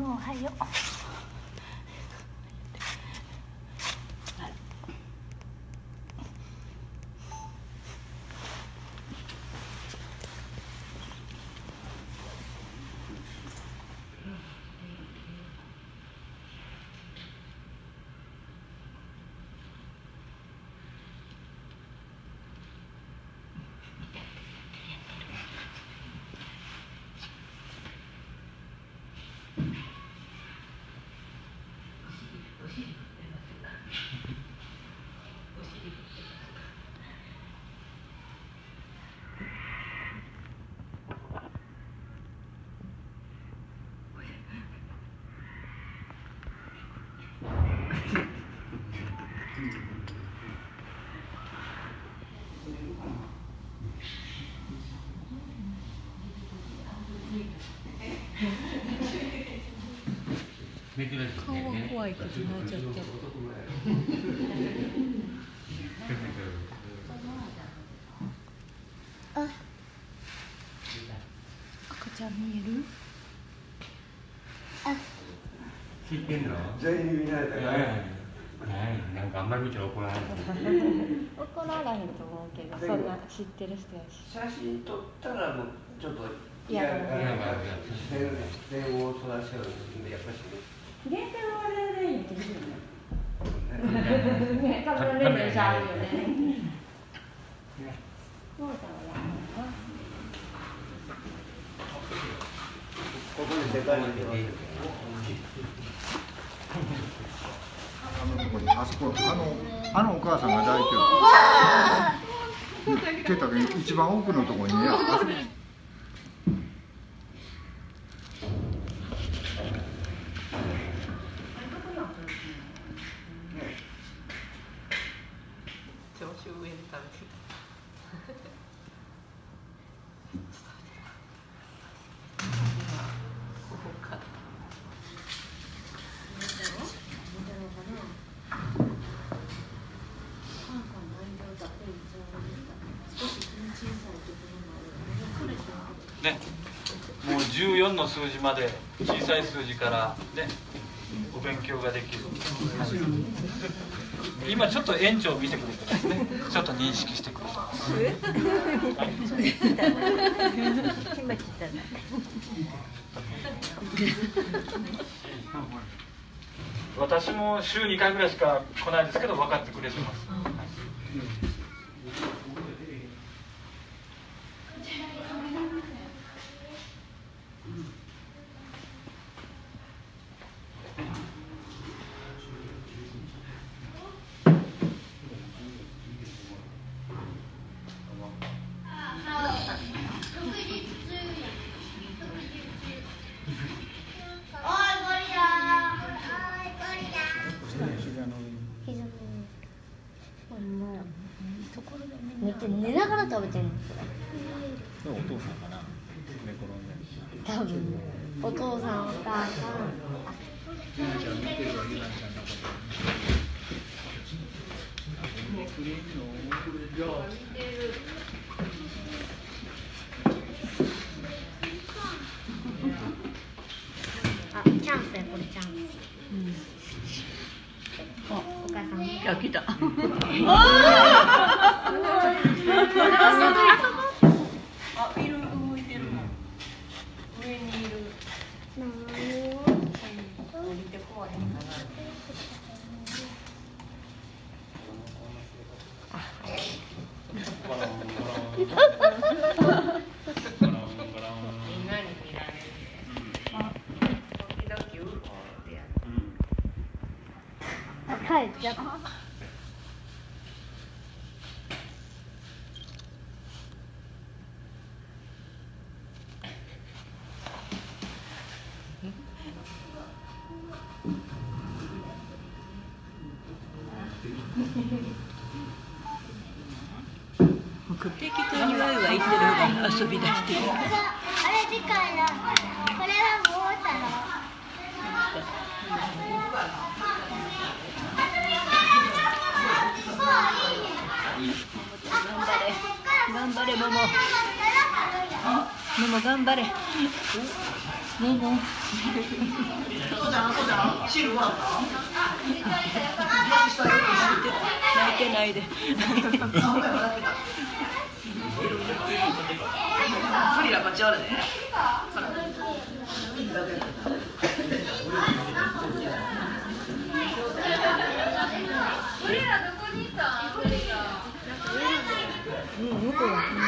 おはよう。顔は怖いけどな、ちょっと。あ、赤ちゃん見える？あ、聞いてんの？全員見られたから。なんかあんまり見たら怒らない。怒らないと思うけど、そんな知ってる人やし。写真撮ったらもうちょっと嫌だから。電話を取らせようでやっぱり。限定は全然いいけどね。カメラレベルじゃあるよね。そうだわ。ここにでかいのがいる。あそこあのお母さんが抱いてる。言ってたけど一番奥のところにね。もう14の数字まで小さい数字からねお勉強ができる。今ちょっと園長を見てくれてますね。ちょっと認識してくれてます。私も週2回ぐらいしか来ないですけど分かってくれてます。国的とにわいは生きてる方が遊び出している。あれ次回のこれはモモタロウ。頑張れモモ。モモ頑張れ。モモ。泣いてないで。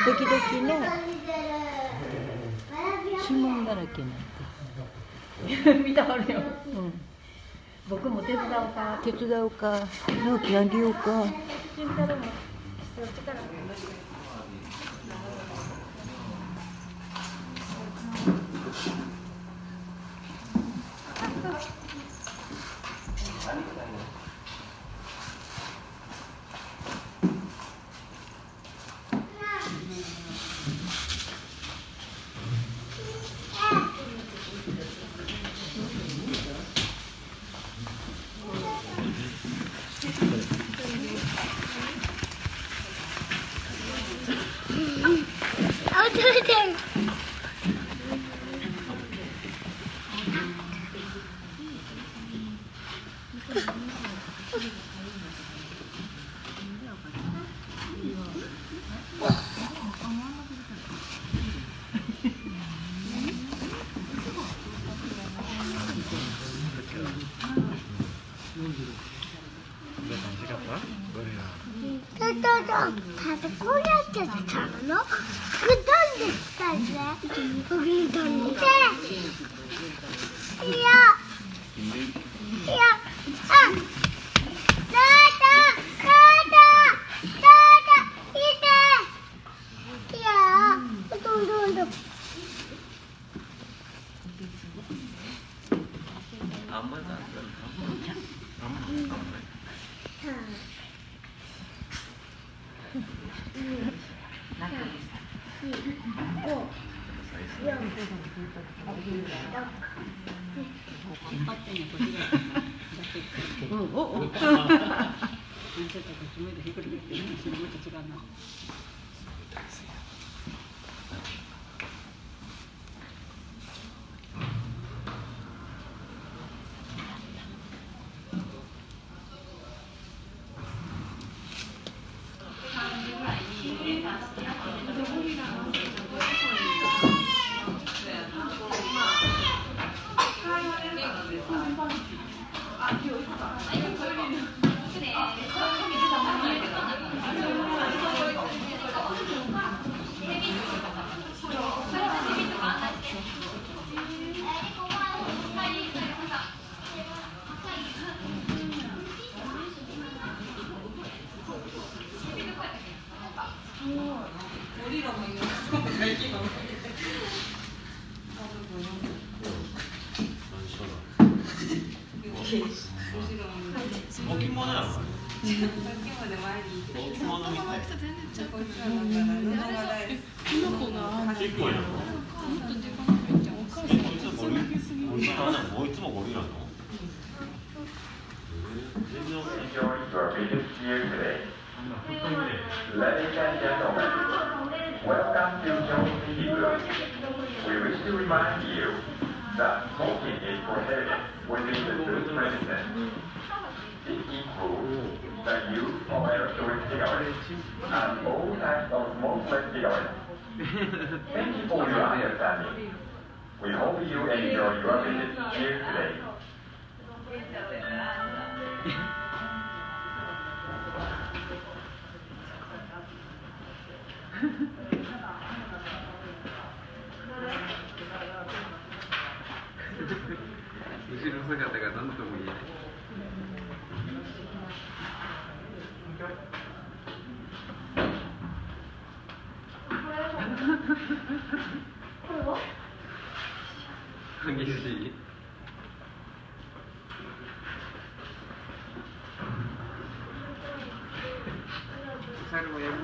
時々ね、指紋だらけなんで見たあるよ、うん、僕も手伝うか納期あげようか。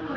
そ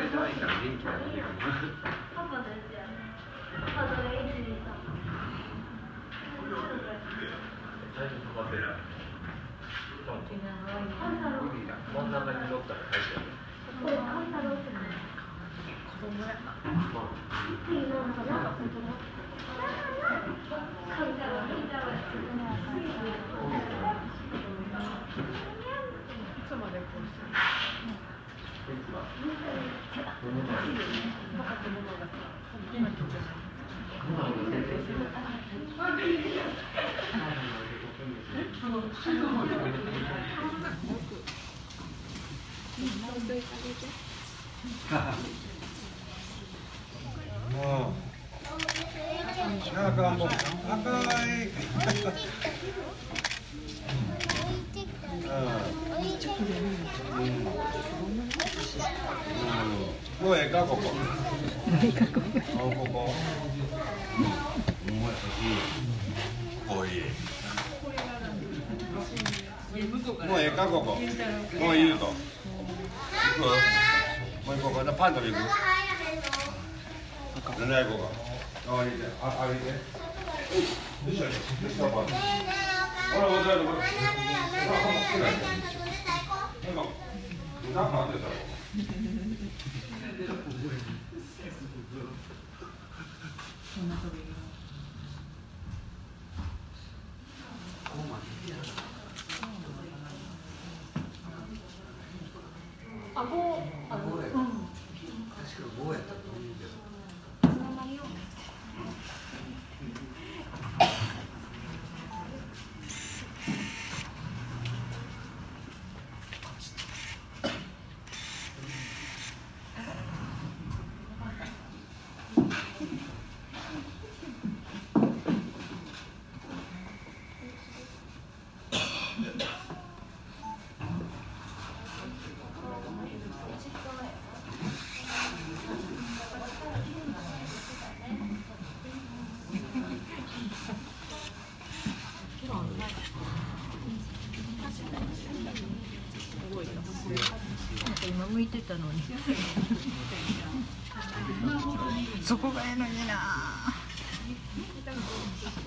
こがええのにな。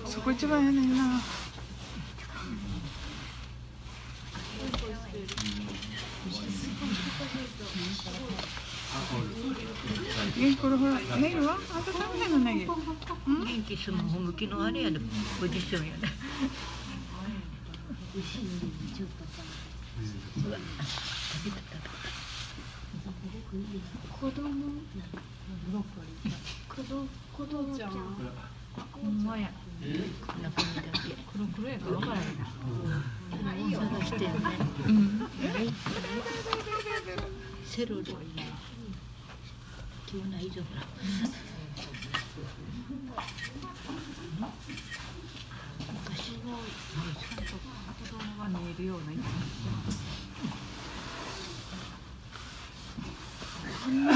そこ一番ええのにな。これほらネイルはあと食べてんのね。元気スマホ向きのあれやでポジションやで。子供ちゃんほんまや中身だけ黒やから分からへん探してんねセロリ急な以上ほら昔の子供が見えるようなこんな